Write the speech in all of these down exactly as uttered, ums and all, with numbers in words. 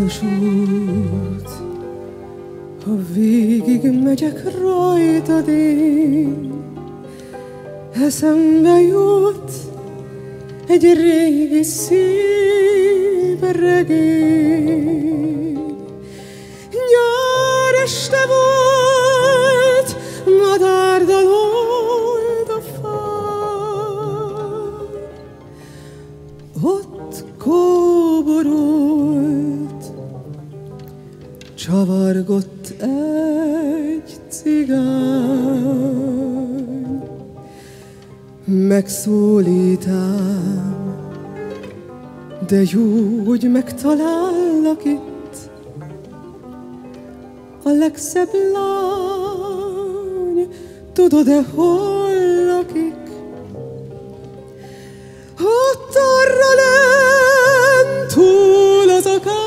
شوت هوفيكي جمجك الرايطة دي هسم بيوت اجري السيب الرقيب نار اشتبوت مدار دلول دفار هت كوبرو Çavar got ek cigan Meksulitem De yúgy megtalállak itt A legszebb lány Tudod-e hol lakik Ott arra lent túl az akár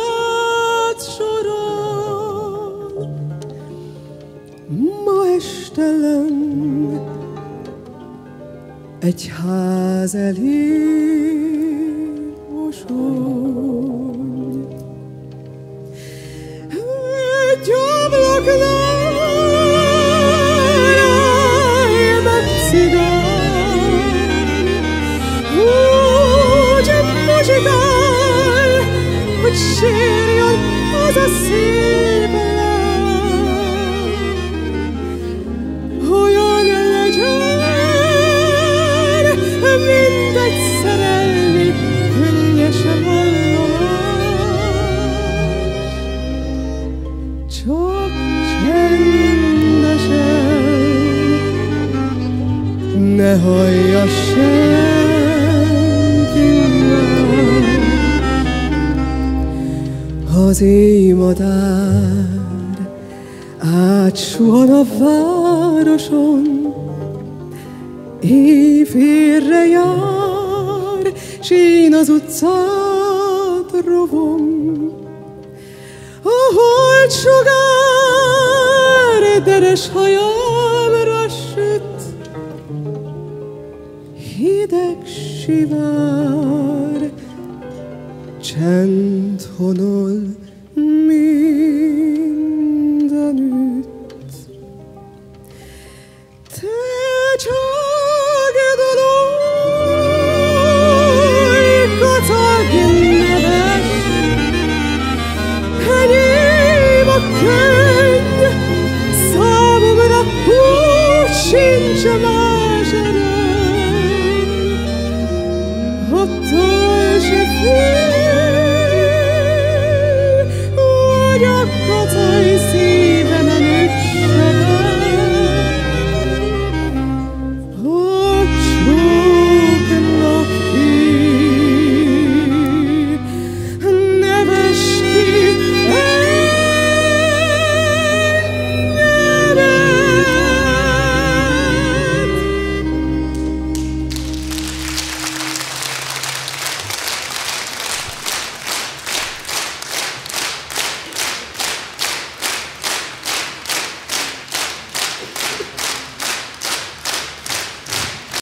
Egy ház elé mosoly, egy ablaknál elmet cigány, úgy muzsikál, hogy sírjon az a szép lány, olyan legyen. Ne hallja senkinek Az éj madár átsuhan a városon Éjfélre jár, s én az utcát rovom A holdsugár deres hajamra süt Hideg sivár, csend honol mi.